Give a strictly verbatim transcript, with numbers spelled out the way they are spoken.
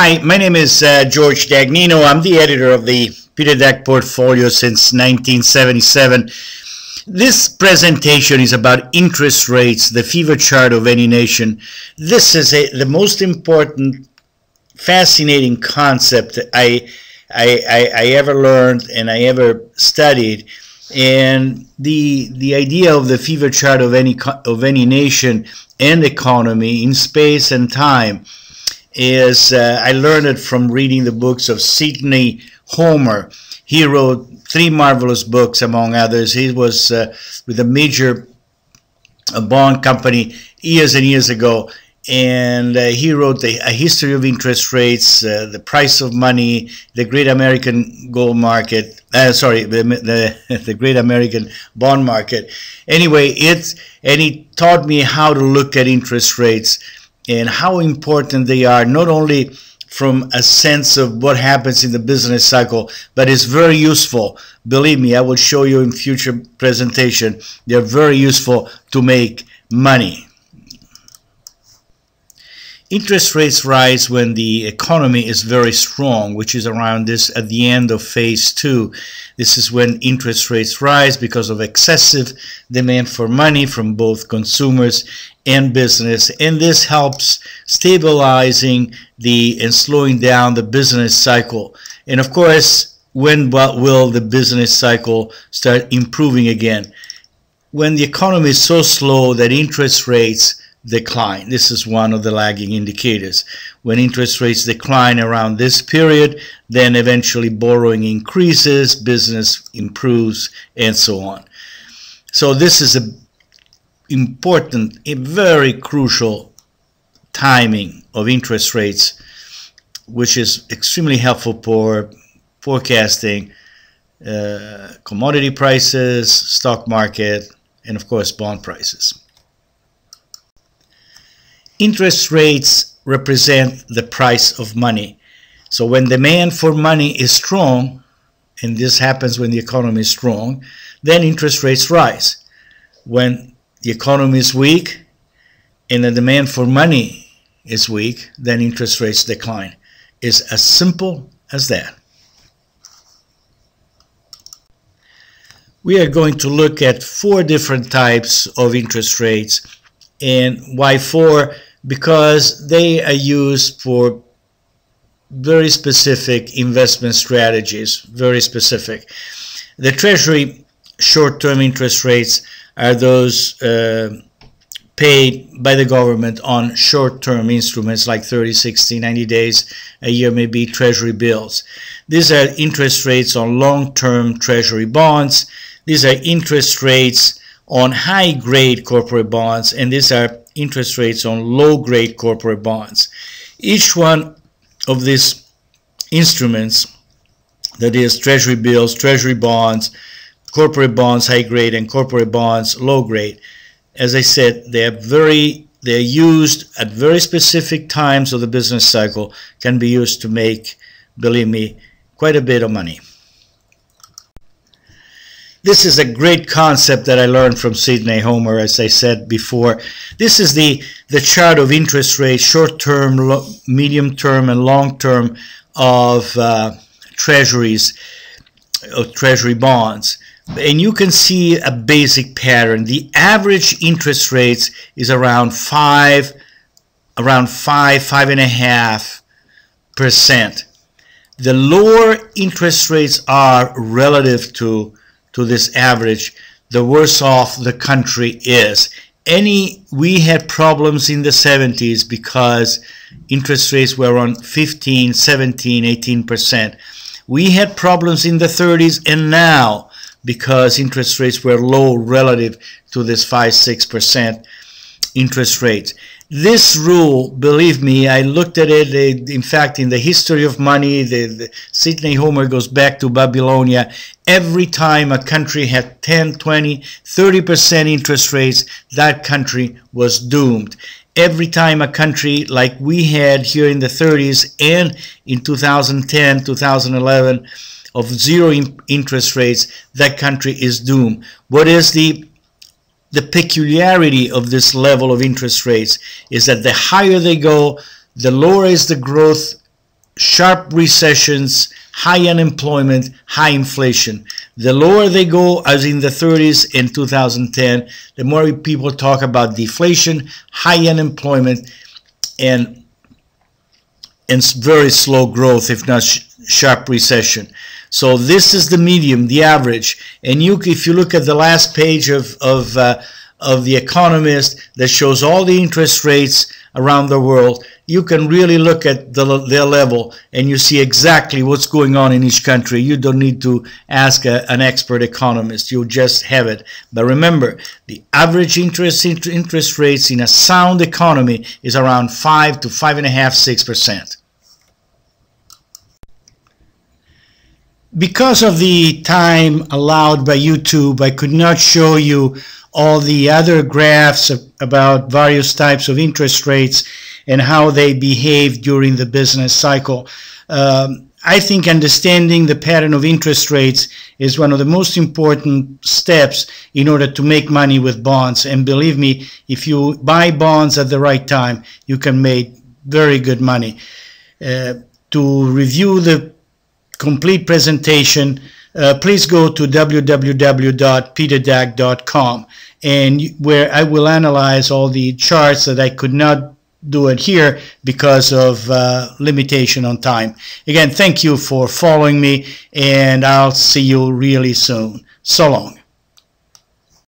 Hi, my name is uh, George Dagnino. I'm the editor of the Peter Dag Portfolio since nineteen seventy-seven. This presentation is about interest rates, the fever chart of any nation. This is a, the most important, fascinating concept I, I, I, I ever learned and I ever studied. And the the idea of the fever chart of any of any nation and economy in space and time is uh, I learned it from reading the books of Sidney Homer. He wrote three marvelous books, among others. He was uh, with a major uh, bond company years and years ago, and uh, he wrote the, A History of Interest Rates, uh, The Price of Money, The Great American Gold Market, uh, sorry, the, the, the Great American Bond Market. Anyway, it's, and he taught me how to look at interest rates and how important they are, not only from a sense of what happens in the business cycle, but it's very useful. Believe me, I will show you in future presentation, they're very useful to make money. Interest rates rise when the economy is very strong, which is around this at the end of phase two. This is when interest rates rise because of excessive demand for money from both consumers and business, and this helps stabilizing the and slowing down the business cycle. And of course, when what will the business cycle start improving again? When the economy is so slow that interest rates decline. This is one of the lagging indicators. When interest rates decline around this period, then eventually borrowing increases, business improves, and so on. So this is a important, a very crucial timing of interest rates, which is extremely helpful for forecasting uh, commodity prices, stock market, and of course bond prices. Interest rates represent the price of money. So when demand for money is strong, and this happens when the economy is strong, then interest rates rise. When the economy is weak and the demand for money is weak, then interest rates decline. It's as simple as that. We are going to look at four different types of interest rates. And why four? Because they are used for very specific investment strategies, very specific. The Treasury short-term interest rates are those uh, paid by the government on short-term instruments like thirty, sixty, ninety days, a year maybe, Treasury bills. These are interest rates on long-term Treasury bonds. These are interest rates on high-grade corporate bonds, and these are interest rates on low-grade corporate bonds. Each one of these instruments, that is Treasury bills, Treasury bonds, corporate bonds, high-grade, and corporate bonds, low-grade, as I said, they are very, they're used at very specific times of the business cycle, can be used to make, believe me, quite a bit of money. This is a great concept that I learned from Sidney Homer, as I said before. This is the, the chart of interest rates, short-term, medium-term, and long-term of uh, treasuries, of treasury bonds. And you can see a basic pattern. The average interest rates is around five, around five, five and a half percent. The lower interest rates are relative to to this average, the worse off the country is. Any, we had problems in the seventies because interest rates were on fifteen, seventeen, eighteen percent. We had problems in the thirties and now because interest rates were low relative to this five, six percent interest rates. This rule, believe me, I looked at it, in fact, in the history of money, the, the Sidney Homer goes back to Babylonia. Every time a country had ten, twenty, thirty percent interest rates, that country was doomed. Every time a country like we had here in the thirties and in two thousand ten, two thousand eleven of zero in interest rates, that country is doomed. What is the The peculiarity of this level of interest rates is that the higher they go, the lower is the growth sharp recessions, high unemployment, high inflation. The lower they go, as in the thirties in two thousand ten, the more people talk about deflation, high unemployment, and, and very slow growth, if not sh sharp recession. So this is the medium, the average. And you, if you look at the last page of, of, uh, of The Economist that shows all the interest rates around the world, you can really look at the, their level, and you see exactly what's going on in each country. You don't need to ask a, an expert economist. You just have it. But remember, the average interest interest rates in a sound economy is around five to five and a half, six percent. Because of the time allowed by YouTube, I could not show you all the other graphs about various types of interest rates and how they behave during the business cycle. Um, I think understanding the pattern of interest rates is one of the most important steps in order to make money with bonds. And believe me, if you buy bonds at the right time, you can make very good money. Uh, to review the complete presentation, uh, please go to w w w dot peter dag dot com, and where I will analyze all the charts that I could not do it here because of uh, limitation on time. Again, thank you for following me, and I'll see you really soon. So long.